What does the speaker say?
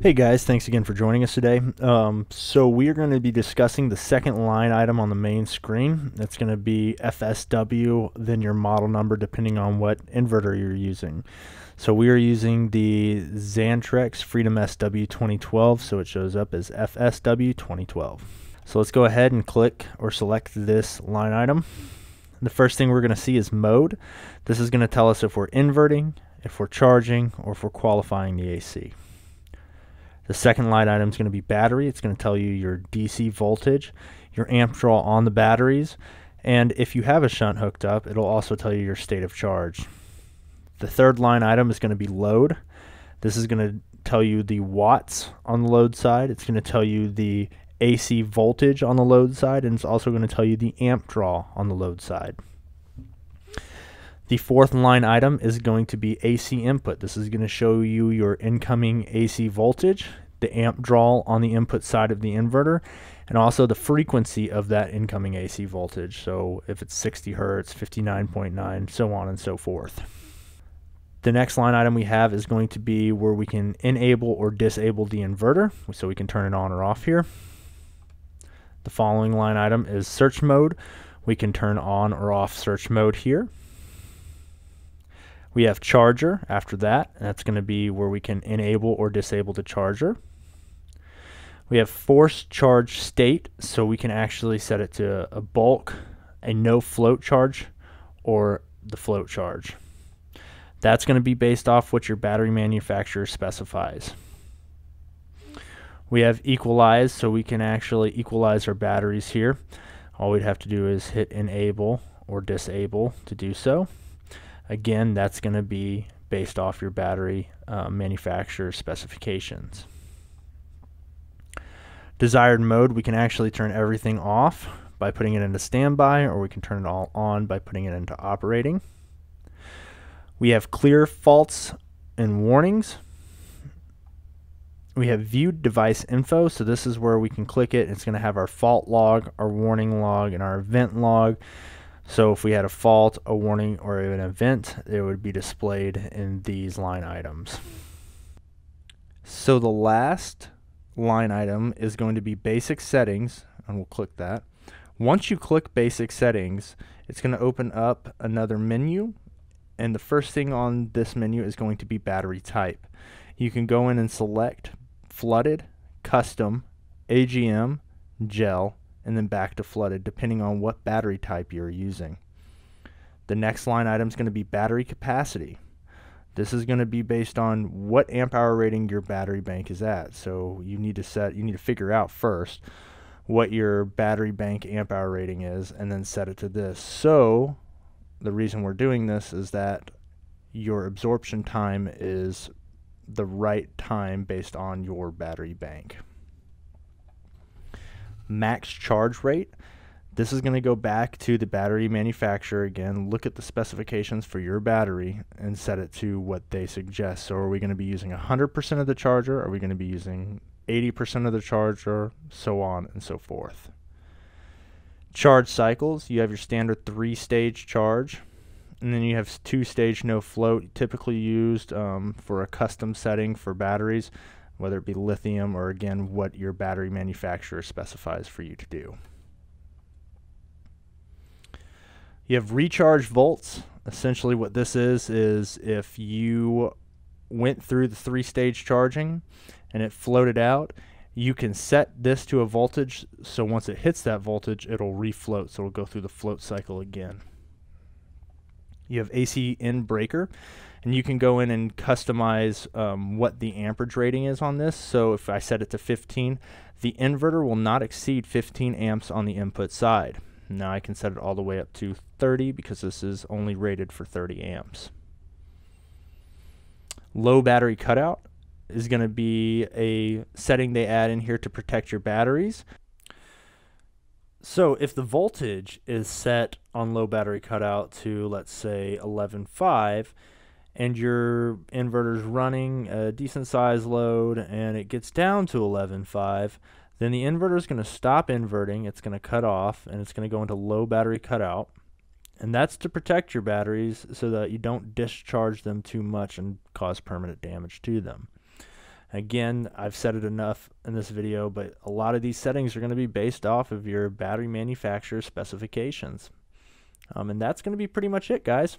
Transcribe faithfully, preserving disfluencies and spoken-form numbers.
Hey guys, thanks again for joining us today. Um, so we are going to be discussing the second line item on the main screen. That's going to be F S W, then your model number, depending on what inverter you're using. So we are using the Xantrex Freedom S W twenty twelve, so it shows up as F S W twenty twelve. So let's go ahead and click or select this line item. The first thing we're going to see is mode. This is going to tell us if we're inverting, if we're charging, or if we're qualifying the A C. The second line item is going to be battery. It's going to tell you your D C voltage, your amp draw on the batteries, and if you have a shunt hooked up, it'll also tell you your state of charge. The third line item is going to be load. This is going to tell you the watts on the load side. It's going to tell you the A C voltage on the load side, and it's also going to tell you the amp draw on the load side. The fourth line item is going to be A C input. This is going to show you your incoming A C voltage, the amp draw on the input side of the inverter, and also the frequency of that incoming A C voltage. So if it's sixty hertz, fifty-nine point nine, so on and so forth. The next line item we have is going to be where we can enable or disable the inverter, so we can turn it on or off here. The following line item is search mode. We can turn on or off search mode here. We have charger after that, and that's going to be where we can enable or disable the charger. We have forced charge state, so we can actually set it to a bulk, a no float charge, or the float charge. That's going to be based off what your battery manufacturer specifies. We have equalize, so we can actually equalize our batteries here. All we'd have to do is hit enable or disable to do so. Again, that's going to be based off your battery uh, manufacturer specifications. Desired mode, we can actually turn everything off by putting it into standby, or we can turn it all on by putting it into operating. We have clear faults and warnings. We have viewed device info, so this is where we can click it. It's going to have our fault log, our warning log, and our event log. So if we had a fault, a warning, or an event, it would be displayed in these line items. So the last line item is going to be basic settings, and we'll click that. Once you click basic settings, it's going to open up another menu, and the first thing on this menu is going to be battery type. You can go in and select flooded, custom, A G M, gel, and then back to flooded, depending on what battery type you're using. The next line item is going to be battery capacity. This is going to be based on what amp hour rating your battery bank is at. So you need to set, you need to figure out first what your battery bank amp hour rating is, and then set it to this. So the reason we're doing this is that your absorption time is the right time based on your battery bank. Max charge rate. This is going to go back to the battery manufacturer again. Look at the specifications for your battery and set it to what they suggest. So are we going to be using one hundred percent of the charger? Are we going to be using eighty percent of the charger? So on and so forth. Charge cycles. You have your standard three-stage charge, and then you have two-stage no float, typically used um, for a custom setting for batteries, whether it be lithium or, again, what your battery manufacturer specifies for you to do. You have recharge volts. Essentially what this is, is if you went through the three-stage charging and it floated out, you can set this to a voltage, so once it hits that voltage, it'll refloat, so it'll go through the float cycle again. You have A C in breaker, and you can go in and customize um, what the amperage rating is on this. So if I set it to fifteen, the inverter will not exceed fifteen amps on the input side. Now I can set it all the way up to thirty because this is only rated for thirty amps. Low battery cutout is going to be a setting they add in here to protect your batteries. So if the voltage is set on low battery cutout to, let's say, eleven point five, and your inverter's running a decent size load and it gets down to eleven point five, then the inverter is going to stop inverting, it's going to cut off, and it's going to go into low battery cutout. And that's to protect your batteries so that you don't discharge them too much and cause permanent damage to them. Again, I've said it enough in this video, but a lot of these settings are going to be based off of your battery manufacturer specifications. Um, and that's going to be pretty much it, guys.